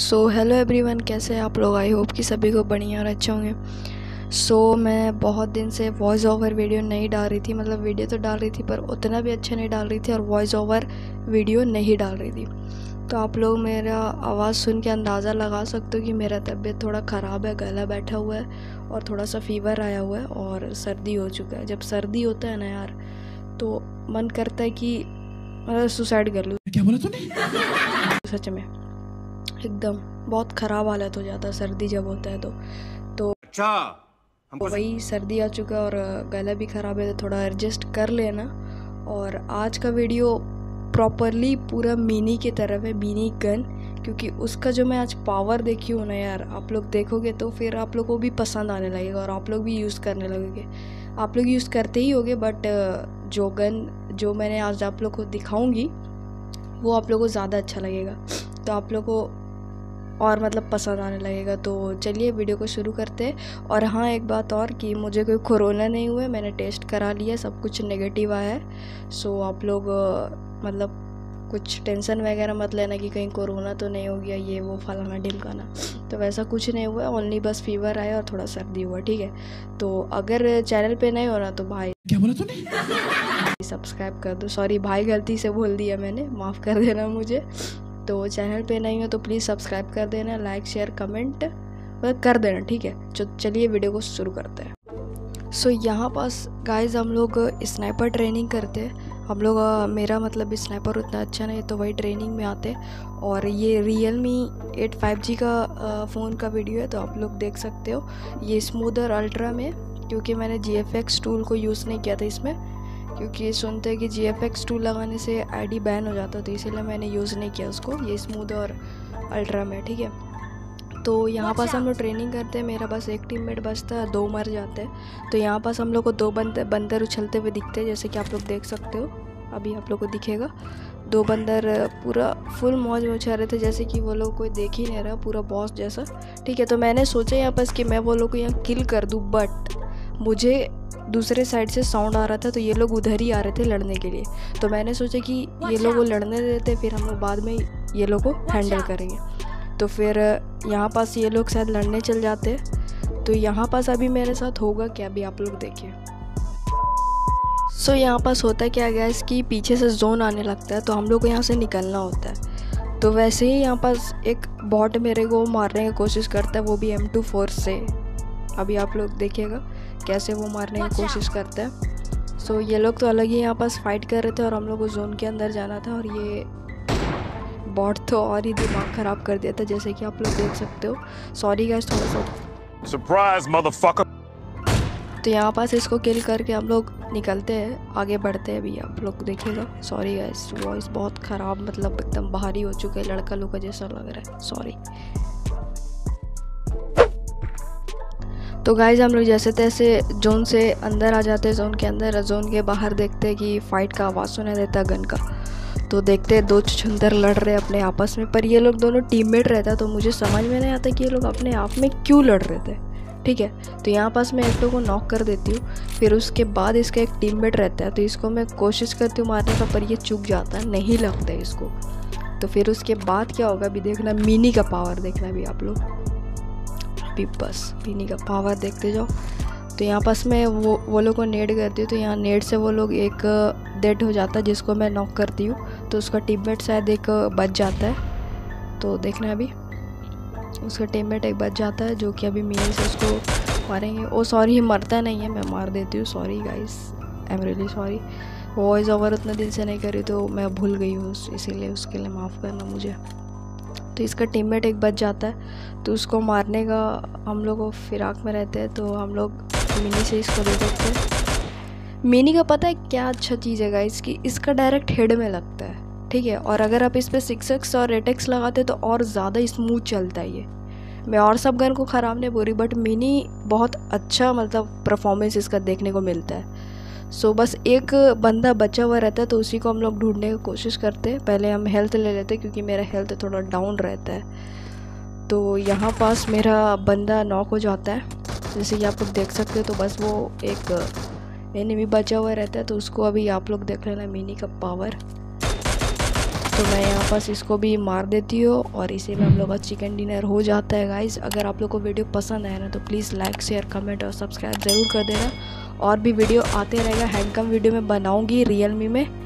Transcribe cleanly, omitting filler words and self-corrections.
So hello everyone, कैसे हैं आप लोग। आई होप कि सभी को बढ़िया और अच्छे होंगे। सो मैं बहुत दिन से वॉइस ओवर वीडियो नहीं डाल रही थी, मतलब वीडियो तो डाल रही थी पर उतना भी अच्छा नहीं डाल रही थी और वॉइस ओवर वीडियो नहीं डाल रही थी। तो आप लोग मेरा आवाज़ सुन के अंदाज़ा लगा सकते हो कि मेरा तबीयत थोड़ा ख़राब है, गला बैठा हुआ है और थोड़ा सा फ़ीवर आया हुआ है और सर्दी हो चुका है। जब सर्दी होता है ना यार, तो मन करता है कि मतलब सुसाइड कर लूँ। क्या बोला तूने? सच में एकदम बहुत ख़राब हालत हो जाता है सर्दी जब होता है तो अच्छा वही सर्दी आ चुका है और गला भी ख़राब है, तो थोड़ा एडजस्ट कर लेना। और आज का वीडियो प्रॉपरली पूरा मिनी की तरफ है, मिनी गन, क्योंकि उसका जो मैं आज पावर देखी हूँ ना यार, आप लोग देखोगे तो फिर आप लोग को भी पसंद आने लगेगा और आप लोग भी यूज़ करने लगोगे। आप लोग यूज़ करते ही होगे, बट जो गन जो मैंने आज आप लोग को दिखाऊँगी वो आप लोग को ज़्यादा अच्छा लगेगा, तो आप लोग को और मतलब पसंद आने लगेगा। तो चलिए वीडियो को शुरू करते हैं। और हाँ, एक बात और कि मुझे कोई कोरोना नहीं हुआ, मैंने टेस्ट करा लिया, सब कुछ नेगेटिव आया है। सो आप लोग मतलब कुछ टेंशन वगैरह मत लेना कि कहीं कोरोना तो नहीं हो गया, ये वो फलाना ढिमकाना, तो वैसा कुछ नहीं हुआ। ओनली बस फीवर आया और थोड़ा सर्दी हुआ, ठीक है। तो अगर चैनल पे नहीं हो रहा तो भाई क्या बोला तूने, सब्सक्राइब कर दो। सॉरी भाई, गलती से बोल दिया मैंने, माफ़ कर देना मुझे। तो चैनल पे नहीं हो तो प्लीज़ सब्सक्राइब कर देना, लाइक शेयर कमेंट कर देना, ठीक है। तो चलिए वीडियो को शुरू करते हैं। सो यहाँ पास गाइज हम लोग स्नाइपर ट्रेनिंग करते हैं। हम लोग मेरा मतलब स्नाइपर उतना अच्छा नहीं तो वही ट्रेनिंग में आते। और ये Realme 8 5G का फ़ोन का वीडियो है, तो आप लोग देख सकते हो। ये स्मूदर अल्ट्रा में, क्योंकि मैंने GFX टूल को यूज़ नहीं किया था इसमें, क्योंकि सुनते हैं कि GFX टूल लगाने से आईडी बैन हो जाता है, तो इसीलिए मैंने यूज़ नहीं किया उसको। ये स्मूद और अल्ट्रा में, ठीक है। तो यहाँ पास हम लोग ट्रेनिंग करते हैं। मेरा बस एक टीममेट बचता है, दो मर जाते हैं। तो यहाँ पास हम लोग को दो बंदर उछलते हुए दिखते हैं, जैसे कि आप लोग देख सकते हो, अभी आप लोग को दिखेगा। दो बंदर पूरा फुल मौज में उछल रहे थे, जैसे कि वो लोग कोई देख ही नहीं रहा, पूरा बॉस जैसा, ठीक है। तो मैंने सोचा यहाँ पास कि मैं वो लोग को यहाँ किल कर दूँ, बट मुझे दूसरे साइड से साउंड आ रहा था, तो ये लोग उधर ही आ रहे थे लड़ने के लिए। तो मैंने सोचा कि ये लोग वो लड़ने देते, फिर हम लोग बाद में ये लोग को हैंडल करेंगे। तो फिर यहाँ पास ये लोग शायद लड़ने चल जाते। तो यहाँ पास अभी मेरे साथ होगा क्या, अभी आप लोग देखिए। सो यहाँ पास होता क्या गाइस कि पीछे से जोन आने लगता है, तो हम लोग को यहाँ से निकलना होता है। तो वैसे ही यहाँ पास एक बॉट मेरे को मारने की कोशिश करता है, वो भी M24 से। अभी आप लोग देखिएगा कैसे वो मारने की कोशिश करता है। सो ये लोग तो अलग ही यहाँ पास फाइट कर रहे थे और हम लोग को जोन के अंदर जाना था, और ये बॉट तो और ही दिमाग खराब कर दिया था, जैसे कि आप लोग देख सकते हो। सॉरी गाइस, थोड़ा सा सरप्राइज मदरफकर। तो यहाँ पास इसको किल करके हम लोग निकलते हैं, आगे बढ़ते हैं, अभी आप लोग देखिएगा। सॉरी गाइस, वॉइस बहुत ख़राब, मतलब एकदम भारी हो चुका है, लड़का लुका जैसा लग रहा है, सॉरी। तो गाइज हम लोग जैसे तैसे जोन से अंदर आ जाते हैं, जोन के अंदर। जोन के बाहर देखते हैं कि फ़ाइट का आवाज़ सुना देता गन का, तो देखते हैं दो छुछुंदर लड़ रहे अपने आपस में, पर ये लोग दोनों टीममेट रहता है, तो मुझे समझ में नहीं आता कि ये लोग अपने आप में क्यों लड़ रहे थे, ठीक है। तो यहाँ पास मैं एक को नॉक कर देती हूँ, फिर उसके बाद इसका एक टीममेट रहता है, तो इसको मैं कोशिश करती हूँ मारने का, पर ये चूक जाता है, नहीं लगता है इसको। तो फिर उसके बाद क्या होगा अभी देखना, मिनी का पावर देखना अभी आप लोग, अभी बस मिनी का पावर देखते जाओ। तो यहाँ पास मैं वो लोग को नेड करती हूँ, तो यहाँ नेड से वो लोग एक डेड हो जाता है, जिसको मैं नॉक करती हूँ। तो उसका टीममेट शायद एक बच जाता है, तो देखना अभी उसका टीममेट एक बच जाता है, जो कि अभी मिनी से उसको मारेंगे। ओ सॉरी, मरता नहीं है, मैं मार देती हूँ। Sorry guys, I am really sorry, voice over उतना दिन से नहीं करी तो मैं भूल गई हूँ, इसीलिए उसके लिए माफ़ करना मुझे। तो इसका टीममेट एक बच जाता है, तो उसको मारने का हम लोग फिराक में रहते हैं, तो हम लोग मिनी से इसको दे देते हैं। मिनी का पता है क्या अच्छा चीज़ है गाइस कि इसका डायरेक्ट हेड में लगता है, ठीक है। और अगर आप इस पर 6x और 8x लगाते तो और ज़्यादा स्मूथ चलता है ये। मैं और सब गन को ख़राब नहीं बोल रही, बट मिनी बहुत अच्छा मतलब परफॉर्मेंस इसका देखने को मिलता है। सो बस एक बंदा बचा हुआ रहता है, तो उसी को हम लोग ढूंढने की कोशिश करते हैं। पहले हम हेल्थ ले लेते हैं, क्योंकि मेरा हेल्थ थोड़ा डाउन रहता है। तो यहाँ पास मेरा बंदा नॉक हो जाता है, जैसे कि आप लोग देख सकते हो। तो बस वो एक एनिमी बचा हुआ रहता है, तो उसको अभी आप लोग देख लेना, मिनी का पावर। तो मैं यहाँ बस इसको भी मार देती हूँ और इसी में हम लोग का चिकन डिनर हो जाता है गाइज़। अगर आप लोग को वीडियो पसंद आए ना तो प्लीज़ लाइक शेयर कमेंट और सब्सक्राइब ज़रूर कर देना। और भी वीडियो आते रहेगा, हैंडकम वीडियो मैं बनाऊँगी रियल मी में।